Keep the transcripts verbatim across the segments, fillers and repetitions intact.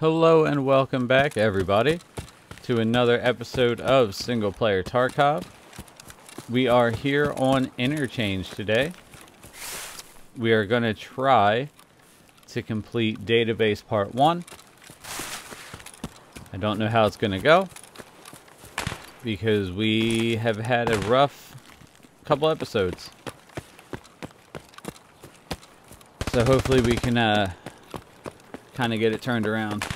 Hello and welcome back, everybody, to another episode of Single Player Tarkov. We are here on Interchange today. We are going to try to complete Database Part one. I don't know how it's going to go, because we have had a rough couple episodes. So hopefully we can uh, kind of get it turned around.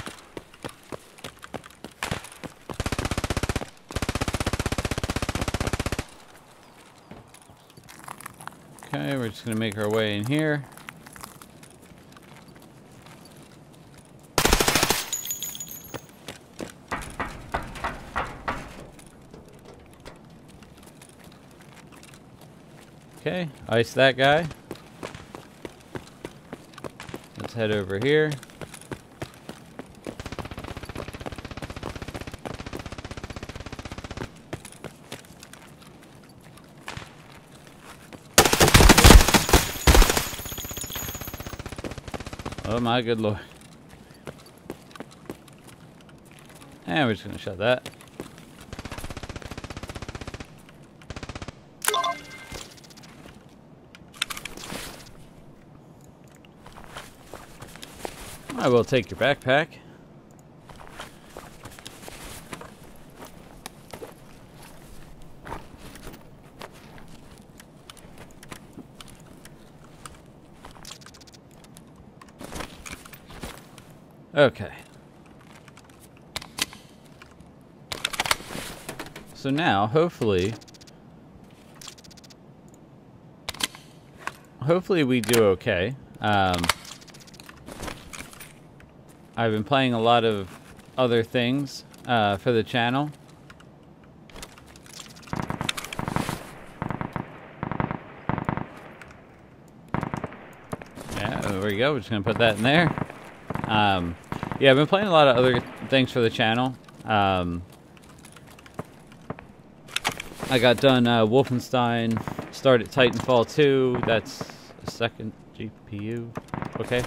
Okay, we're just going to make our way in here. Okay, ice that guy. Let's head over here. Oh my good lord. And we're just gonna shut that. I will take your backpack. Okay. So now, hopefully, hopefully we do okay. Um, I've been playing a lot of other things uh, for the channel. Yeah, there we go. We're just gonna put that in there. Um, yeah, I've been playing a lot of other things for the channel. Um, I got done uh, Wolfenstein, started Titanfall two. That's a second G P U. Okay.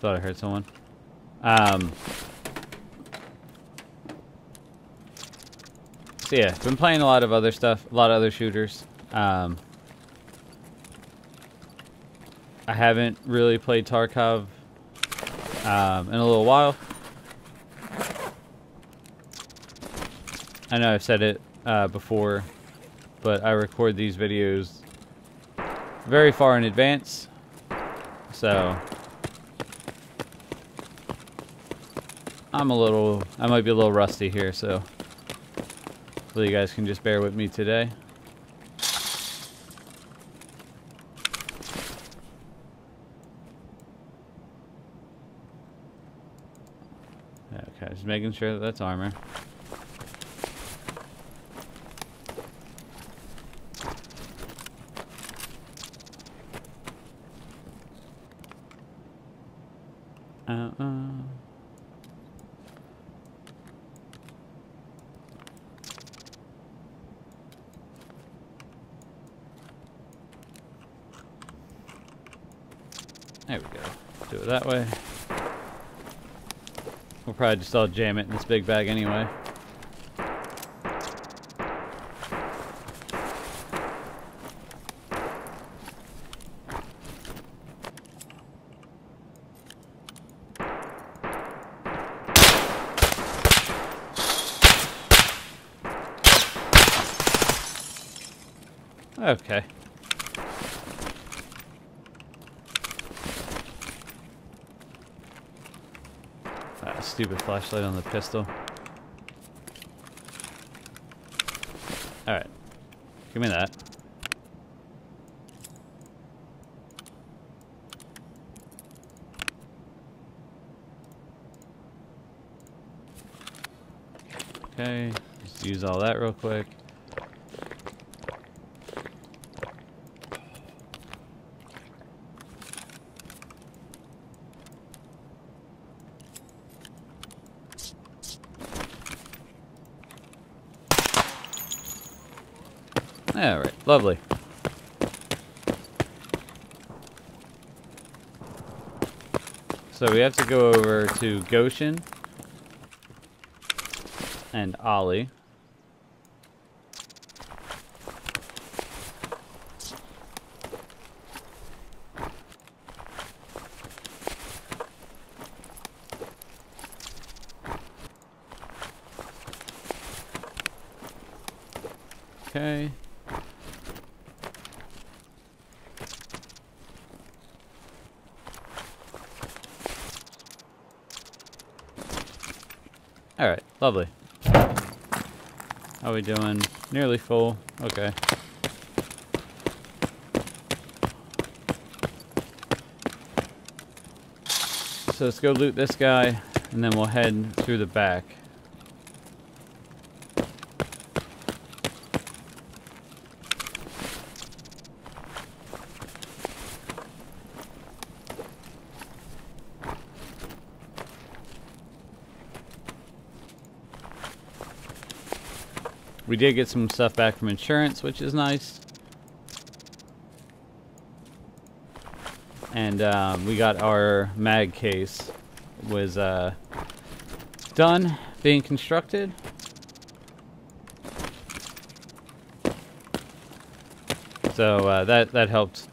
Thought I heard someone. Um... So yeah, been playing a lot of other stuff, a lot of other shooters. Um, I haven't really played Tarkov um, in a little while. I know I've said it uh, before, but I record these videos very far in advance. So I'm a little, I might be a little rusty here, so. So you guys can just bear with me today. Okay, just making sure that that's armor. Uh-uh. There we go. Do it that way. We'll probably just all jam it in this big bag anyway. Okay. Stupid flashlight on the pistol. Alright. Give me that. Okay. Just use all that real quick. All right, lovely. So we have to go over to Goshen and Ollie. Okay. All right, lovely. How are we doing? Nearly full. Okay. So let's go loot this guy, and then we'll head through the back. We did get some stuff back from insurance, which is nice. And um, we got our mag case was uh, done being constructed. So uh, that, that helped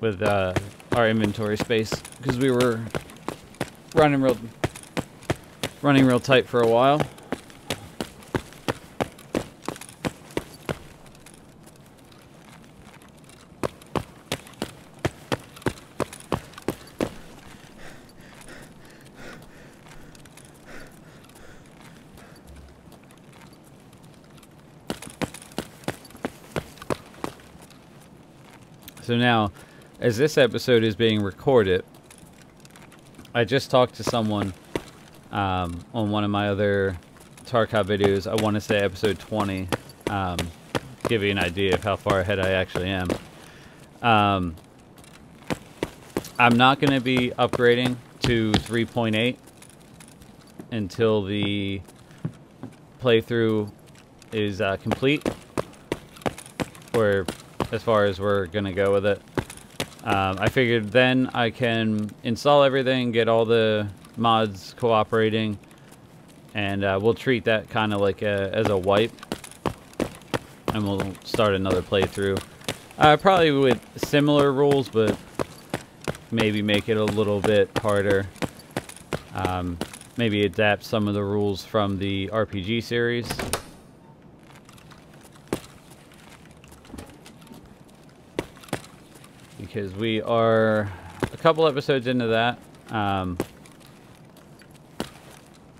with uh, our inventory space because we were running real, running real tight for a while. So now, as this episode is being recorded, I just talked to someone um, on one of my other Tarkov videos. I want to say episode twenty, um, give you an idea of how far ahead I actually am. Um, I'm not going to be upgrading to three point eight until the playthrough is uh, complete, or as far as we're gonna go with it. Um, I figured then I can install everything, get all the mods cooperating, and uh, we'll treat that kind of like a, as a wipe, and we'll start another playthrough. Uh, probably with similar rules, but maybe make it a little bit harder. Um, maybe adapt some of the rules from the R P G series. Because we are a couple episodes into that. Um,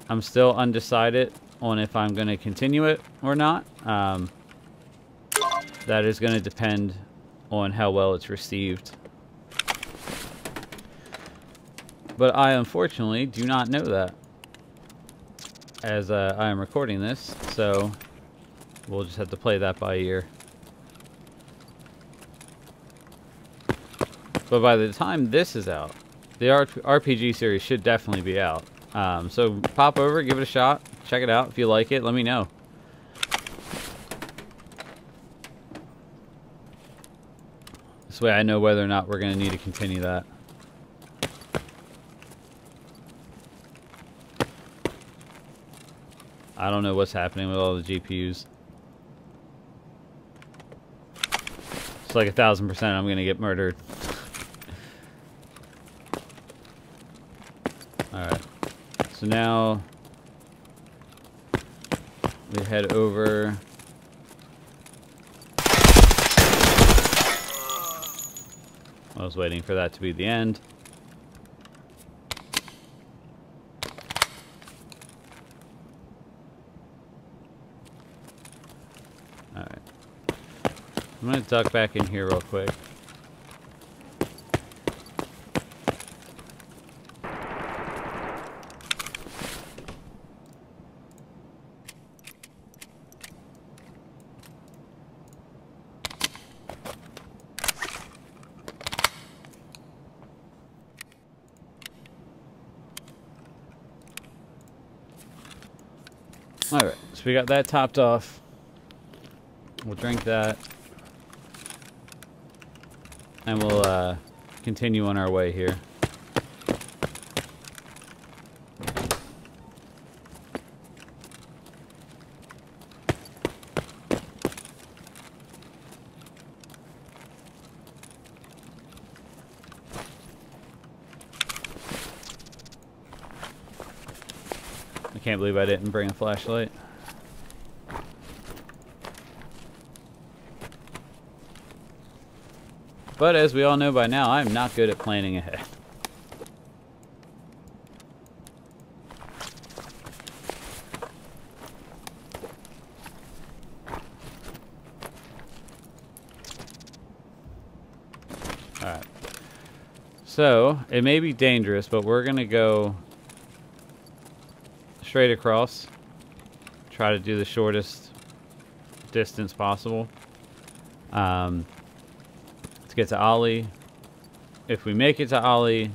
I'm still undecided on if I'm going to continue it or not. Um, that is going to depend on how well it's received. But I unfortunately do not know that as uh, I am recording this. So we'll just have to play that by ear. But by the time this is out, the R P G series should definitely be out. Um, so pop over, give it a shot, check it out. If you like it, let me know. This way I know whether or not we're going to need to continue that. I don't know what's happening with all the G P Us. It's like a thousand percent I'm going to get murdered. Alright, so now we head over. I was waiting for that to be the end. Alright, I'm going to duck back in here real quick. Alright, so we got that topped off. We'll drink that. and we'll uh, continue on our way here. I can't believe I didn't bring a flashlight. But as we all know by now, I'm not good at planning ahead. Alright. So, it may be dangerous, but we're going to go straight across. Try to do the shortest distance possible. Um... Get to Ollie. If we make it to Ollie,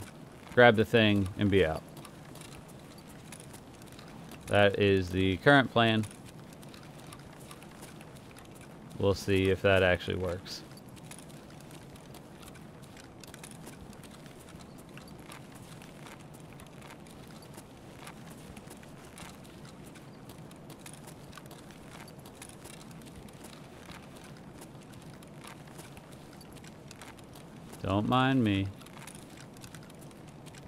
grab the thing and be out. That is the current plan. We'll see if that actually works. Don't mind me.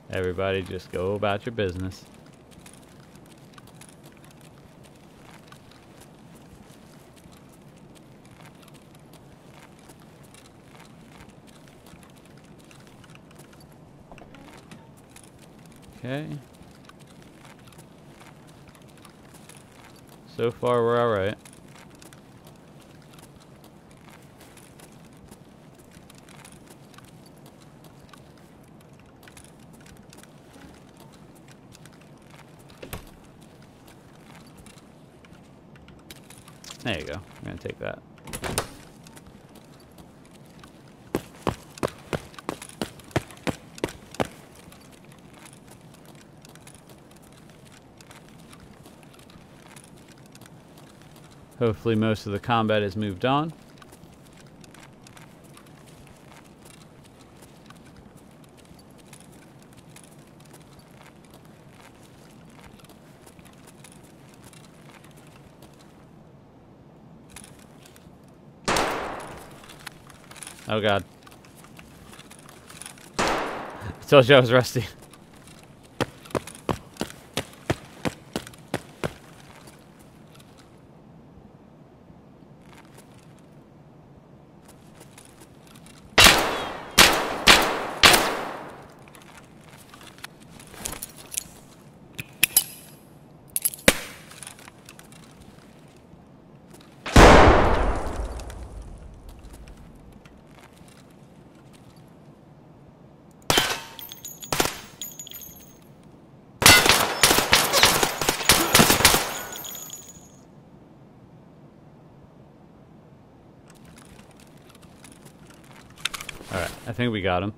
Everybody just go about your business. Okay. So far we're all right. There you go. I'm going to take that. Hopefully most of the combat has moved on. Oh god. I told you I was rusty. Alright, I think we got him.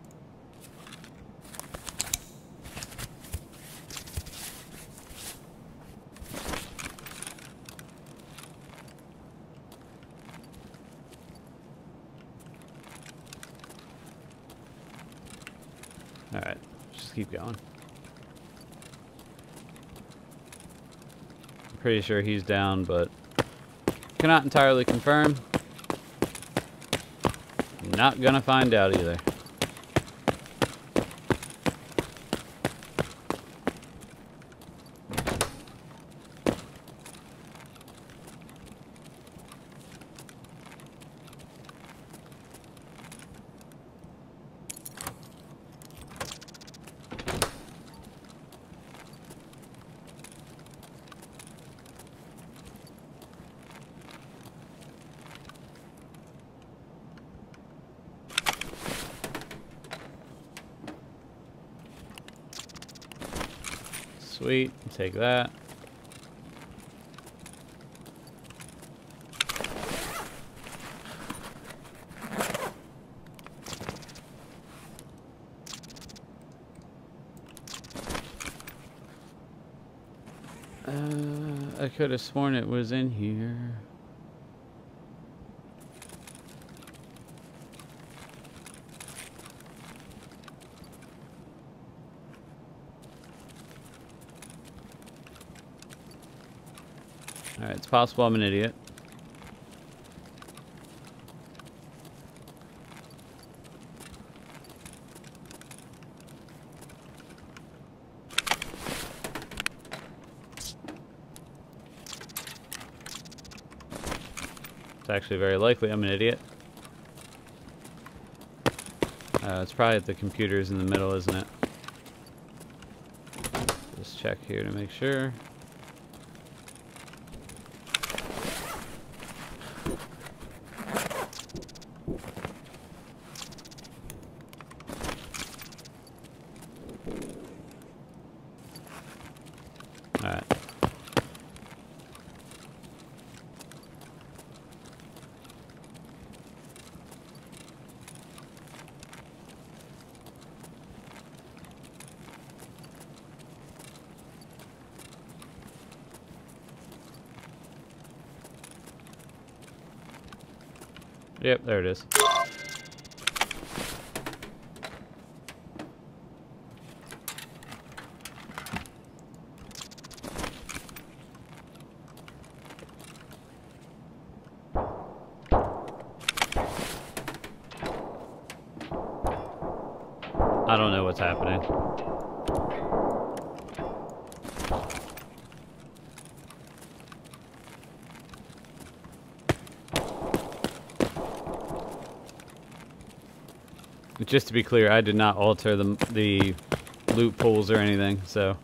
Alright, just keep going. I'm pretty sure he's down, but cannot entirely confirm. Not gonna find out either. Sweet, take that. Uh, I could have sworn it was in here. Alright, it's possible I'm an idiot. It's actually very likely I'm an idiot. Uh, it's probably that the computer's in the middle, isn't it? Just check here to make sure. Yep, there it is. I don't know what's happening. Just to be clear, I did not alter the, the loot pools or anything, so.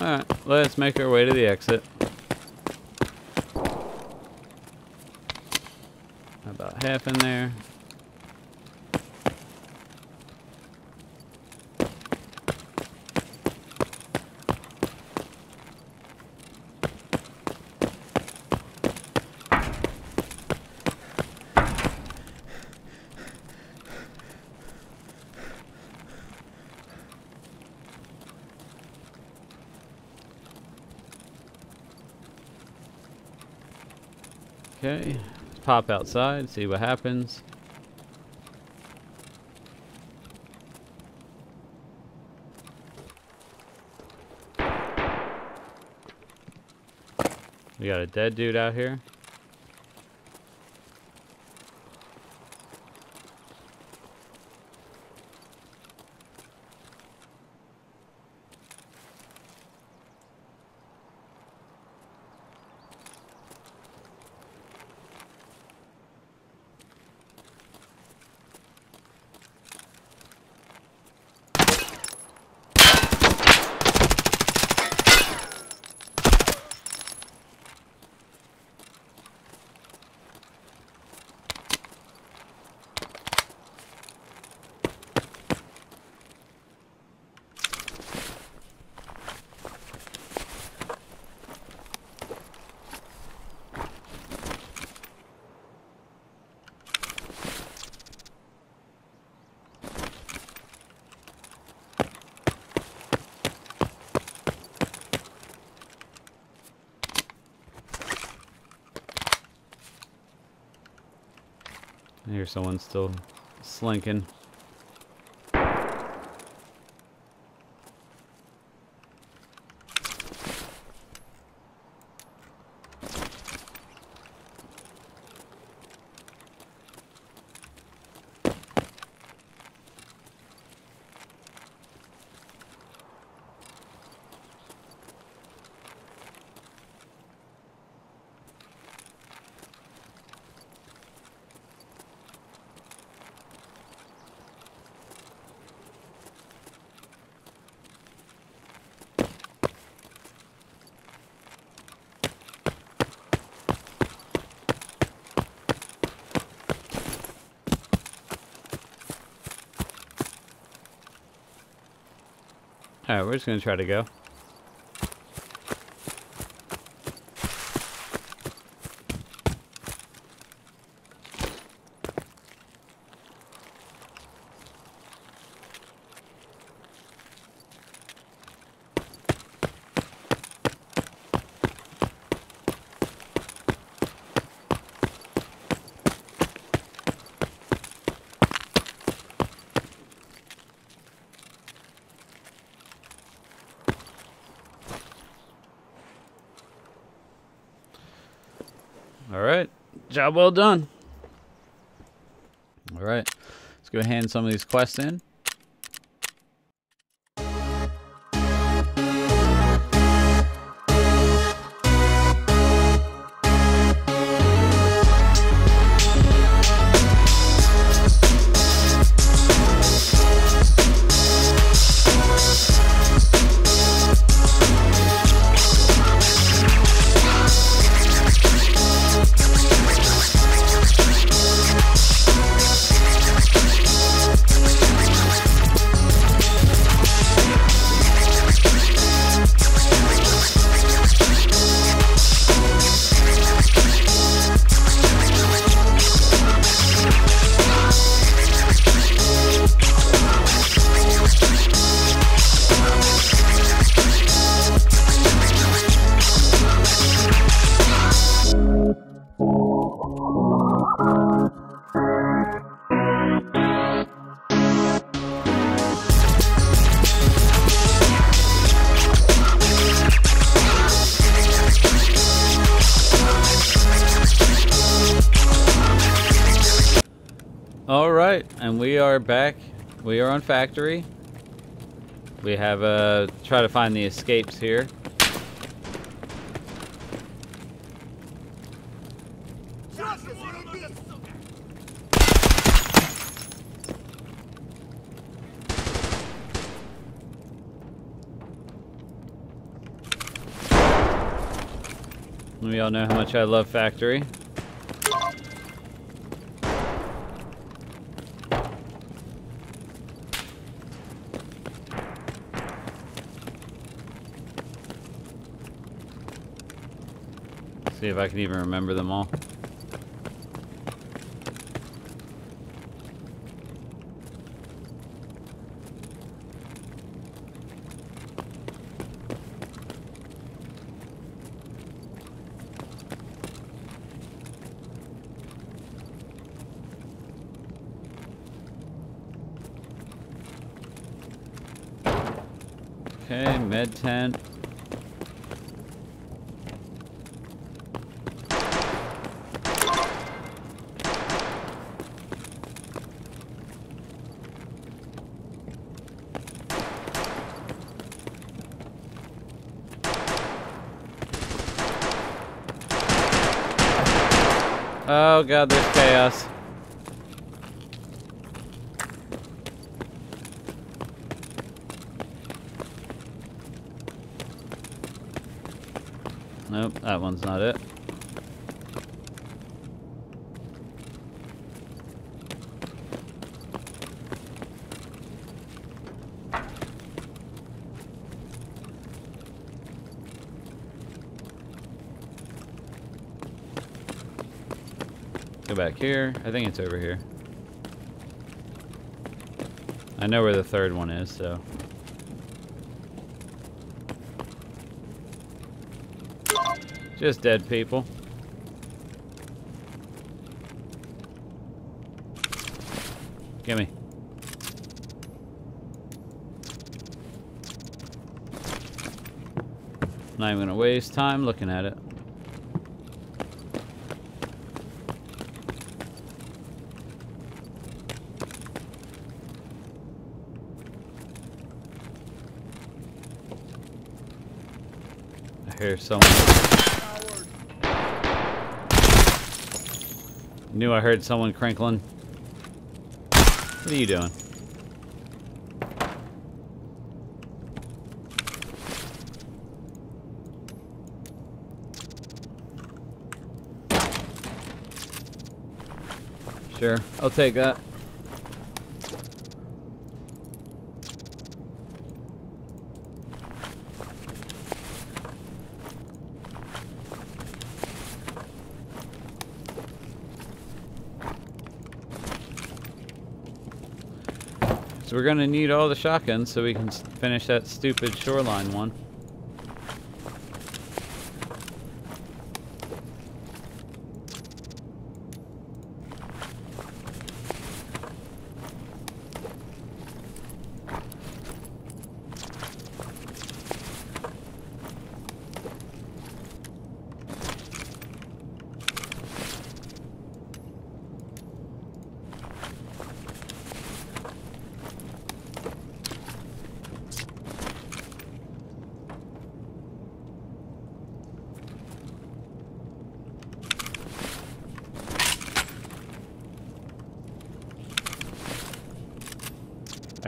Alright, let's make our way to the exit. About half in there. Okay, let's pop outside, see what happens. We got a dead dude out here. I hear someone still slinking. Alright, we're just gonna try to go. All right. Job well done. All right. Let's go hand some of these quests in. Alright, and we are back. We are on factory. We have a... try to find the escapes here. We all know how much I love factory. See if I can even remember them all. Okay, med tent. Oh god, there's chaos. Nope, that one's not it. Go back here. I think it's over here. I know where the third one is, so. Just dead people. Gimme. Not even gonna waste time looking at it. Here, someone. Knew I heard someone crinkling. What are you doing? Sure, I'll take that. So we're gonna need all the shotguns so we can finish that stupid Shoreline one.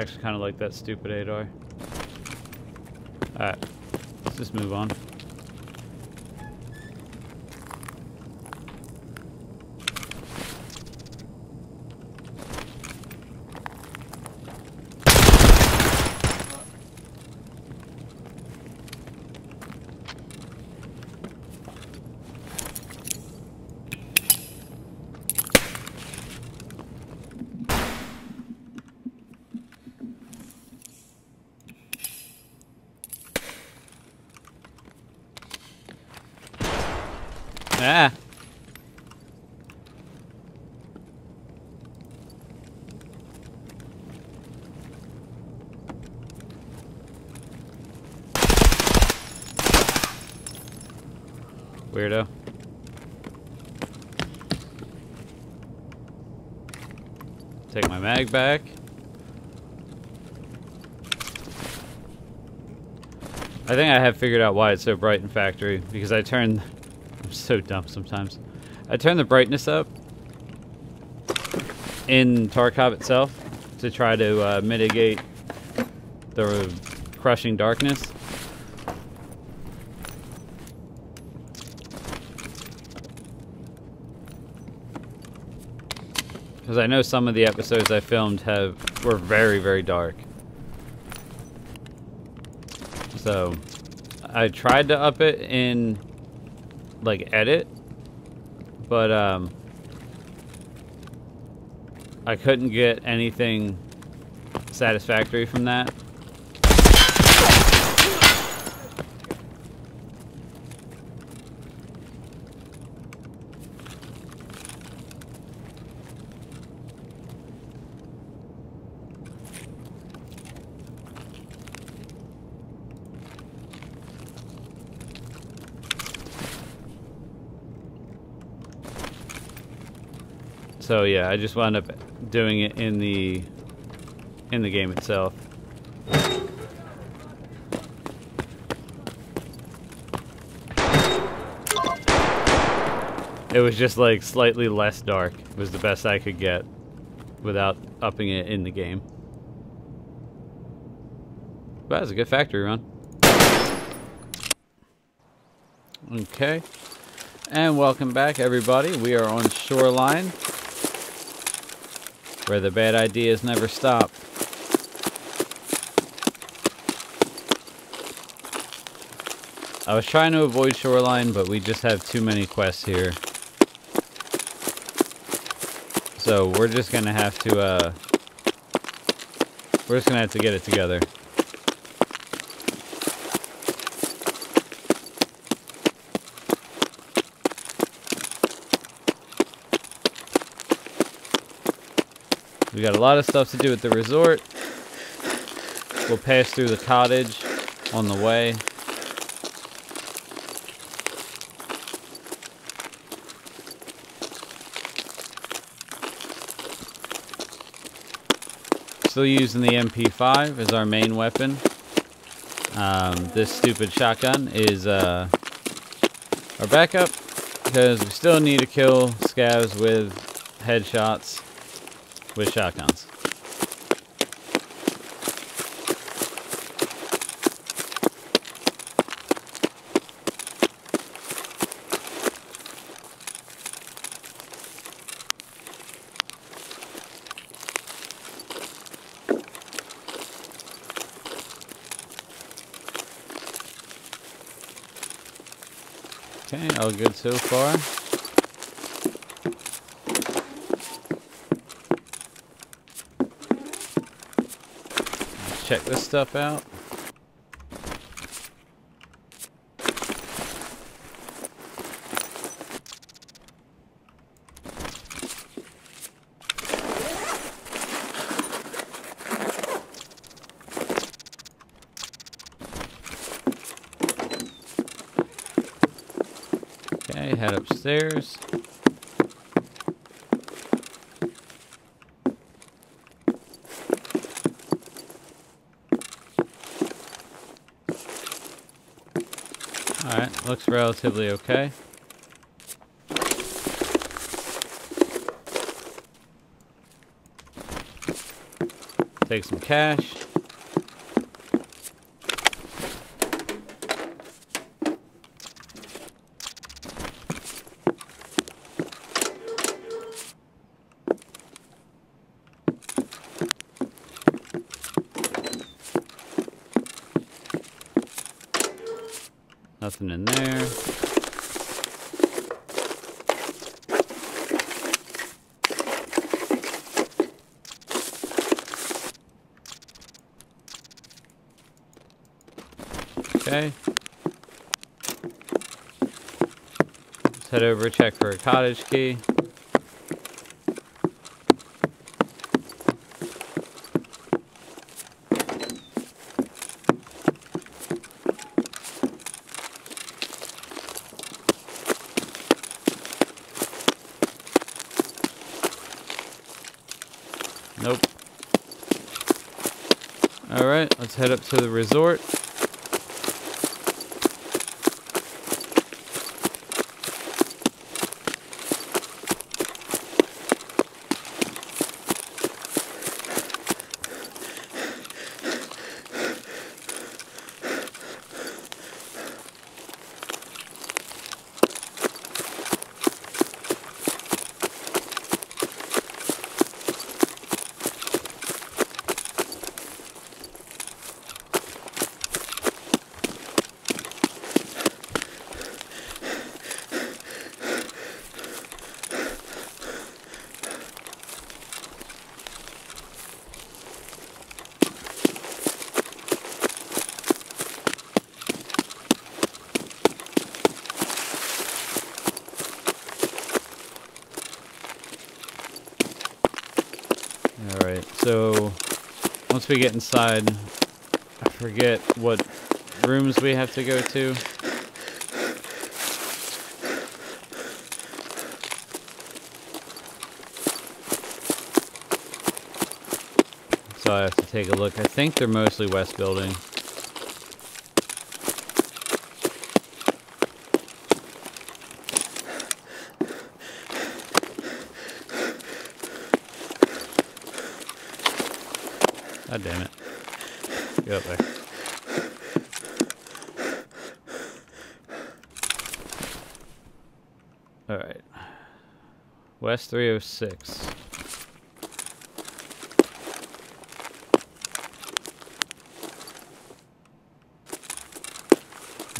I actually kind of like that stupid A D A R. Alright, let's just move on. Ah. Weirdo. Take my mag back. I think I have figured out why it's so bright in factory, because I turned so dumb sometimes. I turn the brightness up in Tarkov itself to try to uh, mitigate the crushing darkness. Because I know some of the episodes I filmed have were very, very dark. So I tried to up it in like edit, but um I couldn't get anything satisfactory from that. So yeah, I just wound up doing it in the in the game itself. It was just like slightly less dark was the best I could get without upping it in the game. But that was a good factory run. Okay. And welcome back, everybody. We are on Shoreline, where the bad ideas never stop. I was trying to avoid Shoreline, but we just have too many quests here. So we're just gonna have to, uh... we're just gonna have to get it together. We got a lot of stuff to do at the resort. We'll pass through the cottage on the way. Still using the M P five as our main weapon. Um, this stupid shotgun is uh, our backup, because we still need to kill scavs with headshots with shotguns. Okay, all good so far. Check this stuff out. Okay, head upstairs. Alright, looks relatively okay. Take some cash. Nothing in there. Okay. Let's head over, check for a cottage key. Nope. All right, let's head up to the resort. Alright, so once we get inside, I forget what rooms we have to go to. So I have to take a look. I think they're mostly west building. God damn it. Get up there. Alright. West three oh six.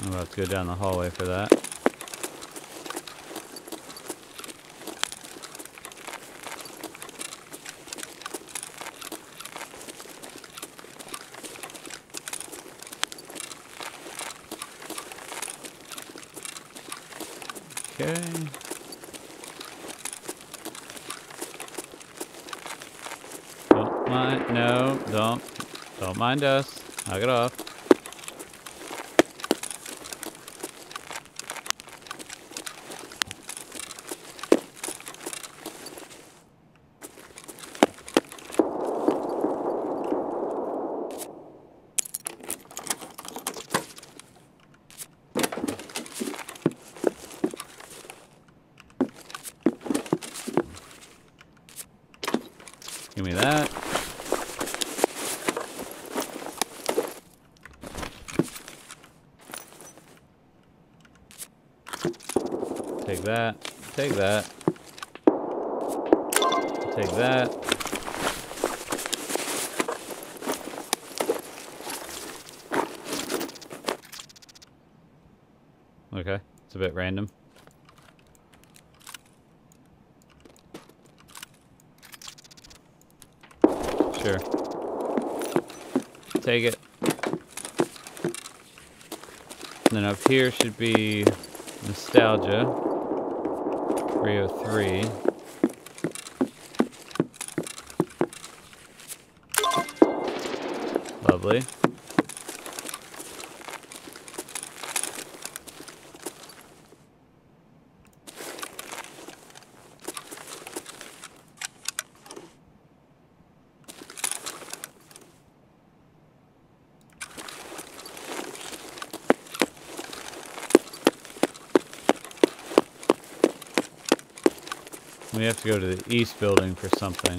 I'm about to go down the hallway for that. Okay. Don't mind. No, don't. Don't mind us. Knock it off. Give me that. Take that. Take that. Take that. Okay, it's a bit random. Sure. Take it. And then up here should be Nostalgia three oh three. Lovely. We have to go to the east building for something.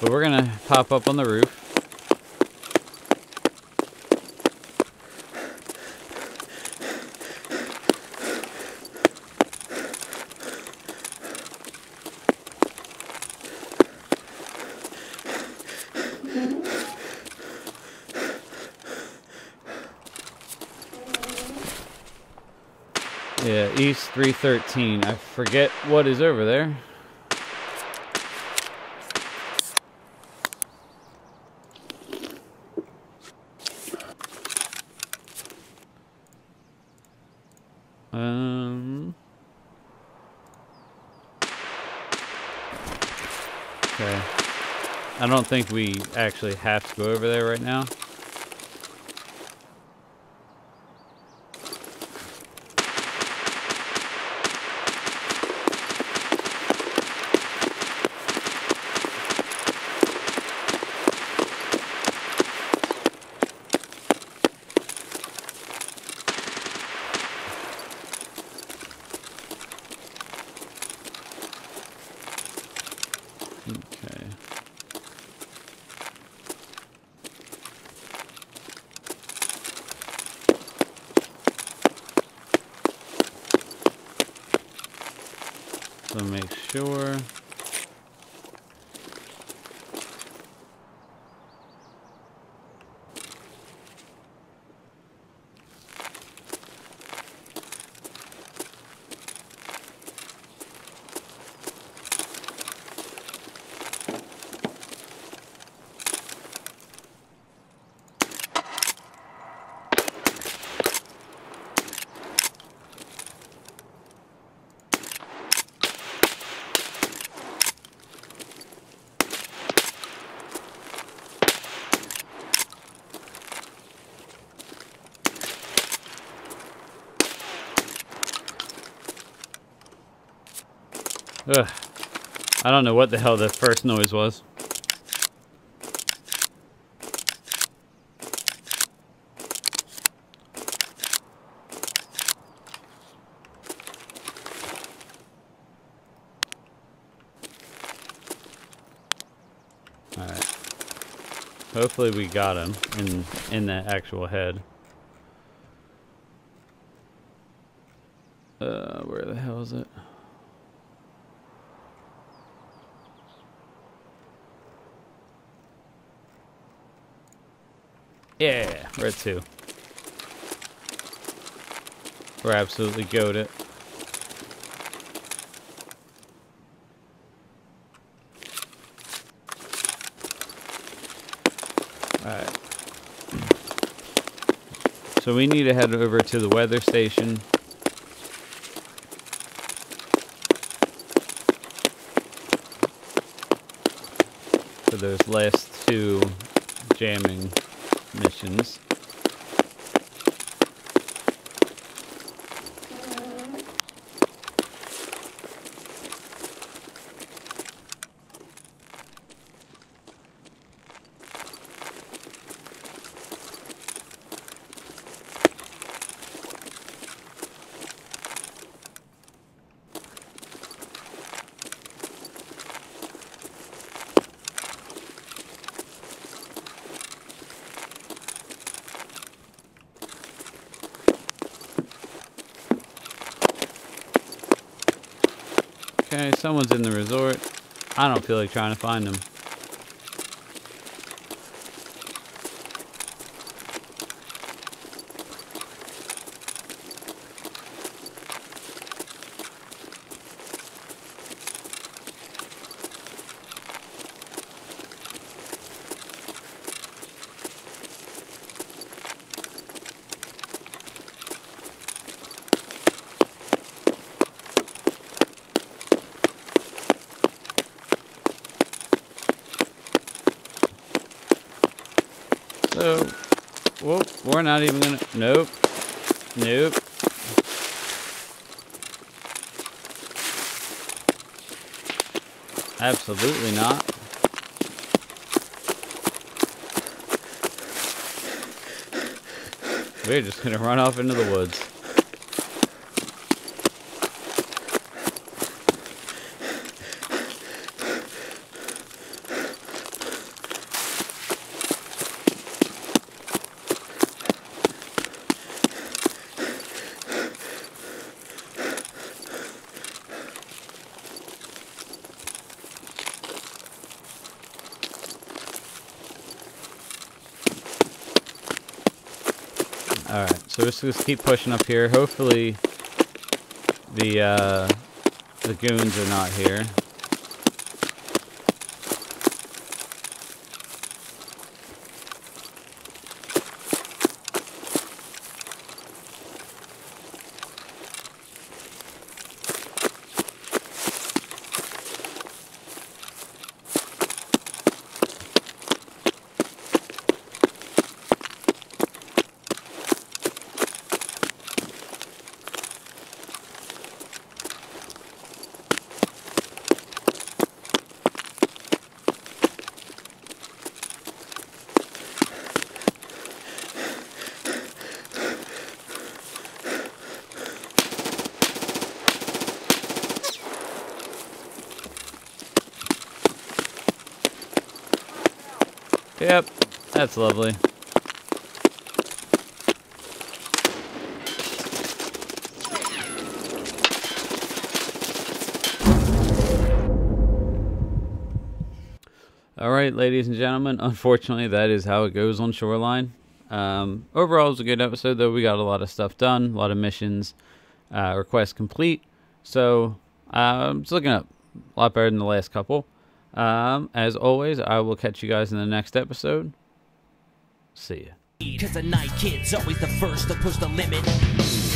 But we're gonna pop up on the roof. Yeah, East three thirteen. I forget what is over there. Um. Okay. I don't think we actually have to go over there right now. So make sure. Ugh. I don't know what the hell the first noise was. Alright. Hopefully we got him in, in the actual head. Uh, where the hell is it? Yeah, we're at two. We're absolutely goated. Alright. So we need to head over to the weather station. For those last two jamming missions. Okay, someone's in the resort. I don't feel like trying to find them. So, whoop, we're not even gonna, nope, nope. Absolutely not. We're just gonna run off into the woods. Alright, so just, just keep pushing up here. Hopefully the uh, the goons are not here. Yep, that's lovely. Alright, ladies and gentlemen, unfortunately that is how it goes on Shoreline. Um, overall, it was a good episode, though. We got a lot of stuff done, a lot of missions, uh, requests complete. So, um, it's looking up a lot better than the last couple. Um, as always, I will catch you guys in the next episode. See ya. 'Cause the night kid's always the first to push the limit.